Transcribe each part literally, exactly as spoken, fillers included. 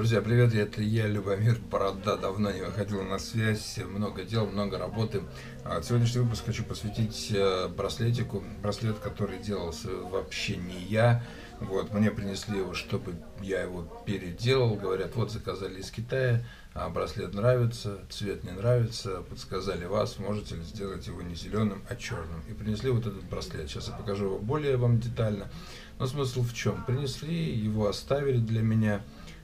Друзья, привет, это я, Любомир Борода, давно не выходил на связь, много дел, много работы. Сегодняшний выпуск хочу посвятить браслетику, браслет, который делался вообще не я. Вот, мне принесли его, чтобы я его переделал, говорят, вот заказали из Китая, а браслет нравится, цвет не нравится, подсказали вас, можете ли сделать его не зеленым, а черным. И принесли вот этот браслет, сейчас я покажу его более вам детально, но смысл в чем? Принесли, его оставили для меня,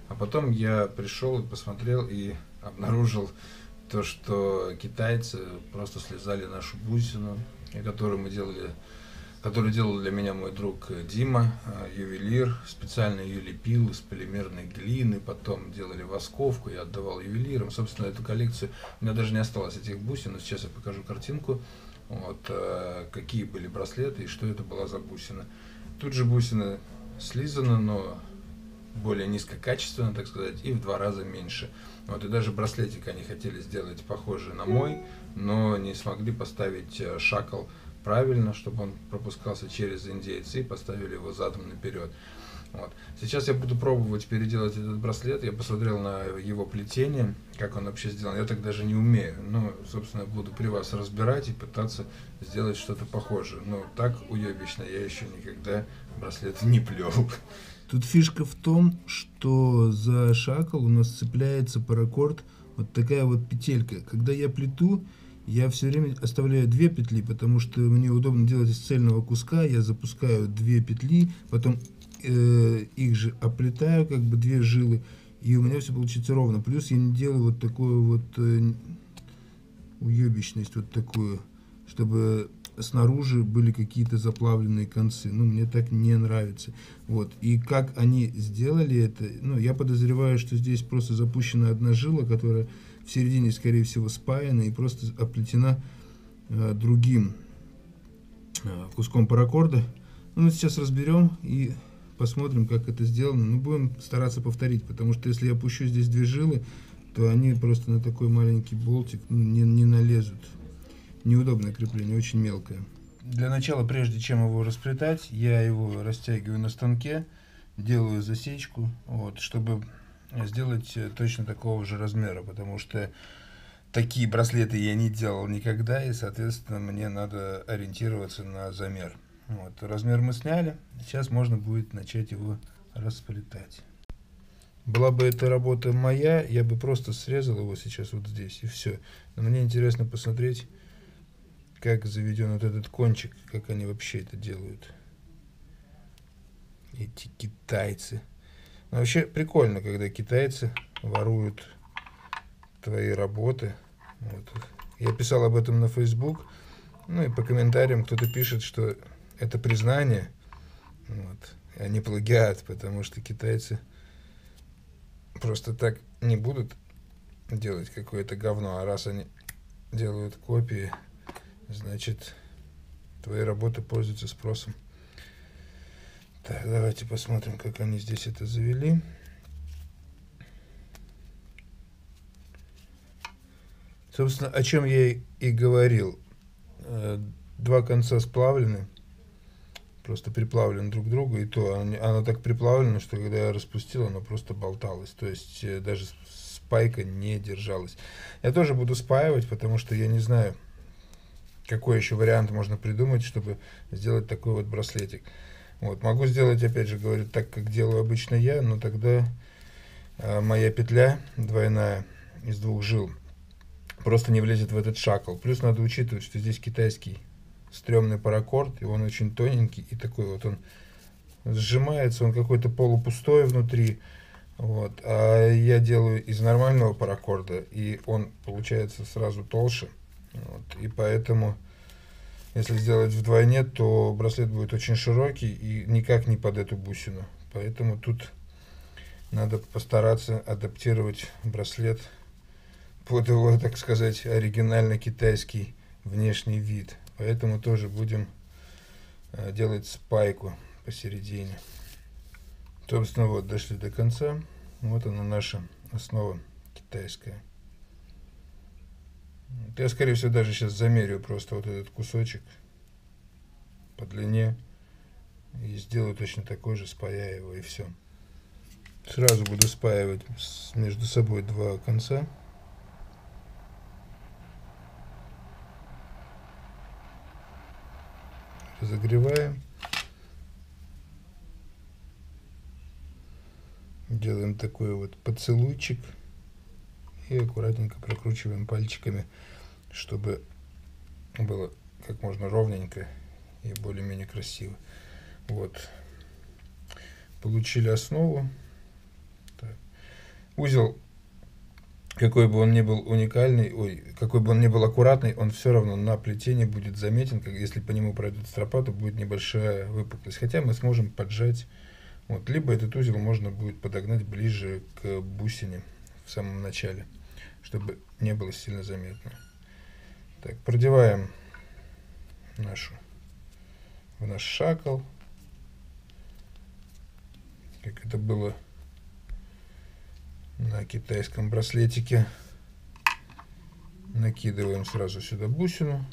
а потом я пришел и посмотрел и обнаружил то, что китайцы просто слезали нашу бусину, которую мы делали, которую делал для меня мой друг Дима, ювелир. Специально ее лепил из полимерной глины, потом делали восковку, я отдавал ювелирам. Собственно, эту коллекцию, у меня даже не осталось этих бусин, но сейчас я покажу картинку, вот, какие были браслеты и что это была за бусина. Тут же бусина слизана, но более низкокачественно, так сказать, и в два раза меньше. Вот, и даже браслетик они хотели сделать похожий на мой, но не смогли поставить шакл правильно, чтобы он пропускался через индейцы, и поставили его задом наперед. Вот. Сейчас я буду пробовать переделать этот браслет. Я посмотрел на его плетение, как он вообще сделан. Я так даже не умею. Но, собственно, буду при вас разбирать и пытаться сделать что-то похожее. Но так уебищно я еще никогда браслет не плел. Тут фишка в том, что за шакл у нас цепляется паракорд. Вот такая вот петелька. Когда я плету, я все время оставляю две петли, потому что мне удобно делать из цельного куска. Я запускаю две петли, потом э, их же оплетаю, как бы две жилы, и у меня все получится ровно. Плюс я не делаю вот такую вот э, уебищность, вот такую, чтобы снаружи были какие-то заплавленные концы. Ну, мне так не нравится. Вот. И как они сделали это, ну, я подозреваю, что здесь просто запущена одна жила, которая в середине, скорее всего, спаяна и просто оплетена э, другим э, куском паракорда. Ну, мы сейчас разберем и посмотрим, как это сделано. Ну, будем стараться повторить, потому что если я пущу здесь две жилы, то они просто на такой маленький болтик ну, не, не налезут. Неудобное крепление, очень мелкое. Для начала, прежде чем его расплетать, я его растягиваю на станке, делаю засечку, вот, чтобы сделать точно такого же размера, потому что такие браслеты я не делал никогда, и, соответственно, мне надо ориентироваться на замер. Вот, размер мы сняли, сейчас можно будет начать его расплетать. Была бы эта работа моя, я бы просто срезал его сейчас вот здесь, и все. Но мне интересно посмотреть, как заведен вот этот кончик, как они вообще это делают. Эти китайцы. Но вообще прикольно, когда китайцы воруют твои работы. Вот. Я писал об этом на Facebook. Ну и по комментариям кто-то пишет, что это признание, вот, а не плагиат, потому что китайцы просто так не будут делать какое-то говно. А раз они делают копии, значит, твои работы пользуются спросом. Так, давайте посмотрим, как они здесь это завели. Собственно, о чем я и говорил. Два конца сплавлены, просто приплавлены друг к другу, и то оно так приплавлено, что когда я распустил, оно просто болталось, то есть даже спайка не держалась. Я тоже буду спаивать, потому что я не знаю, какой еще вариант можно придумать, чтобы сделать такой вот браслетик. Вот, могу сделать, опять же, говорю, так, как делаю обычно я, но тогда э, моя петля двойная из двух жил просто не влезет в этот шакл. Плюс надо учитывать, что здесь китайский стрёмный паракорд, и он очень тоненький, и такой вот он сжимается, он какой-то полупустой внутри. Вот, а я делаю из нормального паракорда, и он получается сразу толще. Вот, и поэтому, если сделать вдвойне, то браслет будет очень широкий и никак не под эту бусину. Поэтому тут надо постараться адаптировать браслет под его, так сказать, оригинально-китайский внешний вид. Поэтому тоже будем делать спайку посередине. Собственно, вот, дошли до конца. Вот она, наша основа китайская. Я, скорее всего, даже сейчас замерю просто вот этот кусочек по длине и сделаю точно такой же, спаяя его, и все. Сразу буду спаивать между собой два конца. Разогреваем. Делаем такой вот поцелуйчик и аккуратненько прокручиваем пальчиками, чтобы было как можно ровненько и более-менее красиво. Вот. Получили основу. Так. Узел, какой бы он ни был уникальный, ой, какой бы он ни был аккуратный, он все равно на плетении будет заметен, как если по нему пройдет стропа, то будет небольшая выпуклость. Хотя мы сможем поджать, вот, либо этот узел можно будет подогнать ближе к бусине в самом начале, чтобы не было сильно заметно. Так, продеваем нашу, в наш шакл, как это было на китайском браслетике. Накидываем сразу сюда бусину.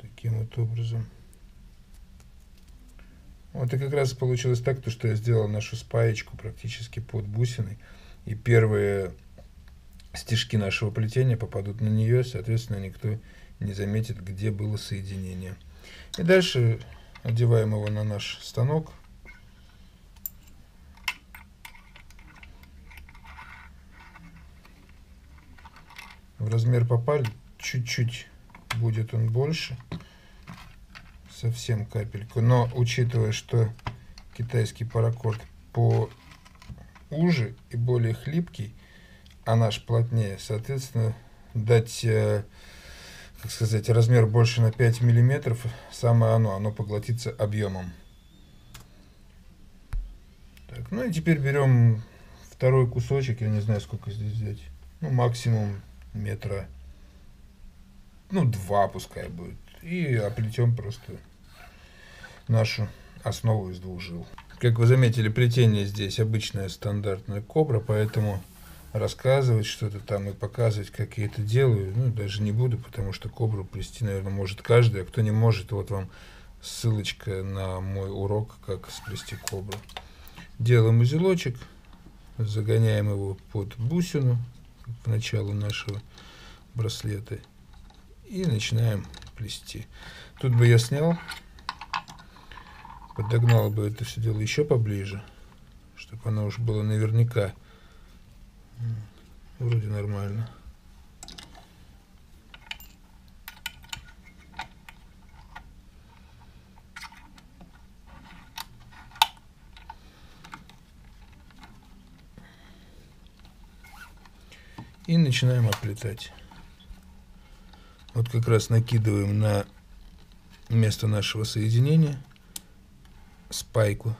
Таким вот образом. Вот и как раз получилось так, то, что я сделал нашу спаечку практически под бусиной. И первые стежки нашего плетения попадут на нее, соответственно, никто не заметит, где было соединение. И дальше одеваем его на наш станок. В размер попали, чуть-чуть будет он больше, совсем капельку. Но учитывая, что китайский паракорд поуже и более хлипкий, а наш плотнее, соответственно, дать... так сказать, размер больше на пять миллиметров, самое оно, оно поглотится объемом. Так, ну и теперь берем второй кусочек, я не знаю, сколько здесь взять, ну, максимум метра, ну, два пускай будет, и оплетем просто нашу основу из двух жил. Как вы заметили, плетение здесь обычная стандартная кобра, поэтому... рассказывать что-то там и показывать, как я это делаю, ну, даже не буду, потому что кобру плести, наверное, может каждый, а кто не может, вот вам ссылочка на мой урок, как сплести кобру. Делаем узелочек, загоняем его под бусину, к началу нашего браслета, и начинаем плести. Тут бы я снял, подогнал бы это все дело еще поближе, чтобы оно уж было наверняка. Вроде нормально. И начинаем оплетать. Вот как раз накидываем на место нашего соединения спайку.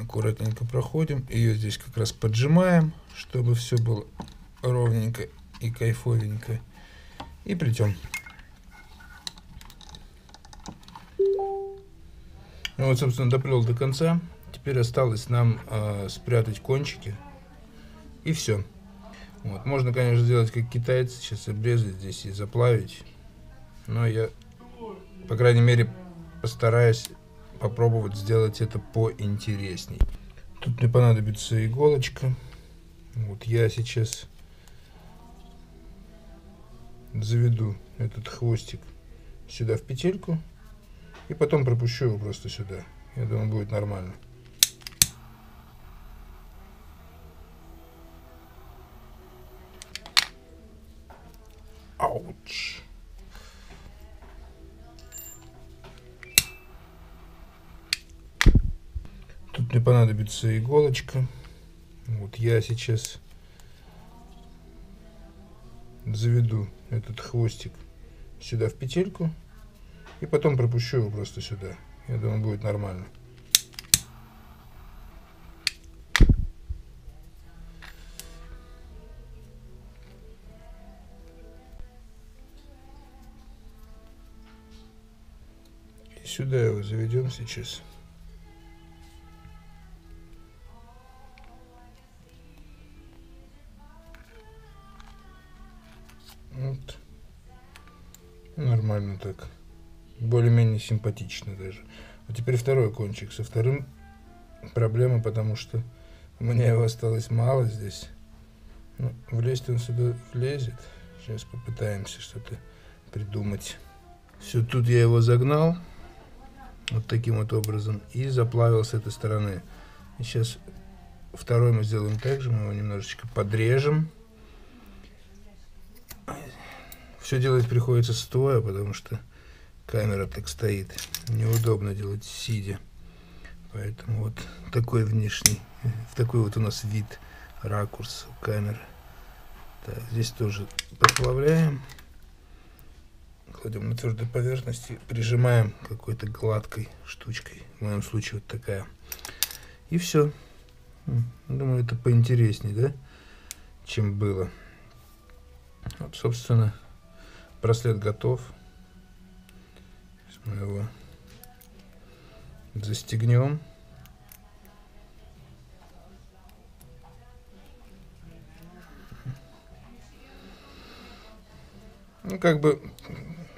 Аккуратненько проходим, ее здесь как раз поджимаем, чтобы все было ровненько и кайфовенько, и плетем. Ну вот, собственно, доплел до конца. Теперь осталось нам э, спрятать кончики, и все. Вот. Можно, конечно, сделать как китайцы, сейчас обрезать здесь и заплавить, но я, по крайней мере, постараюсь попробовать сделать это поинтересней. Тут мне понадобится иголочка. Вот я сейчас заведу этот хвостик сюда в петельку и потом пропущу его просто сюда. Я думаю, будет нормально. Ауч! Мне понадобится иголочка. Вот я сейчас заведу этот хвостик сюда в петельку и потом пропущу его просто сюда. Я думаю, будет нормально. И сюда его заведем сейчас. Нормально так. Более-менее симпатично даже. А теперь второй кончик. Со вторым проблема, потому что у меня его осталось мало здесь. Ну, влезть он сюда влезет. Сейчас попытаемся что-то придумать. Все, тут я его загнал. Вот таким вот образом. И заплавил с этой стороны. И сейчас второй мы сделаем так же. Мы его немножечко подрежем. Все делать приходится стоя, потому что камера так стоит. Неудобно делать сидя. Поэтому вот такой внешний, такой вот у нас вид, ракурс камеры. Так, здесь тоже проплавляем. Кладем на твердой поверхности, прижимаем какой-то гладкой штучкой. В моем случае вот такая. И все. Думаю, это поинтереснее, да, чем было. Вот, собственно, браслет готов. Сейчас мы его застегнем. Ну, как бы,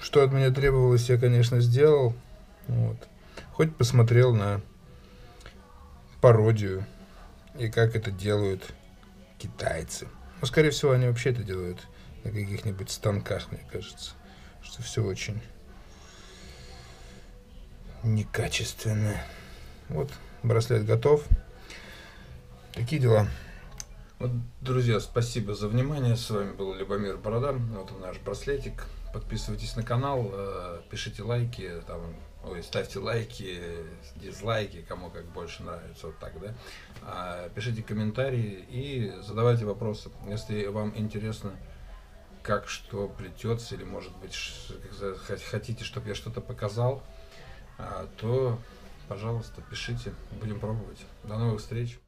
что от меня требовалось, я, конечно, сделал. Вот. Хоть посмотрел на пародию и как это делают китайцы. Но, скорее всего, они вообще это делают на каких-нибудь станках, мне кажется. Что все очень некачественно. Вот, браслет готов. Такие дела. Вот, друзья, спасибо за внимание. С вами был Любомир Борода. Вот он, наш браслетик. Подписывайтесь на канал, пишите лайки, там, ой, ставьте лайки, дизлайки, кому как больше нравится, вот так, да. Пишите комментарии и задавайте вопросы, если вам интересно, как что плетется, или, может быть, хотите, чтобы я что-то показал, то, пожалуйста, пишите, будем пробовать. До новых встреч!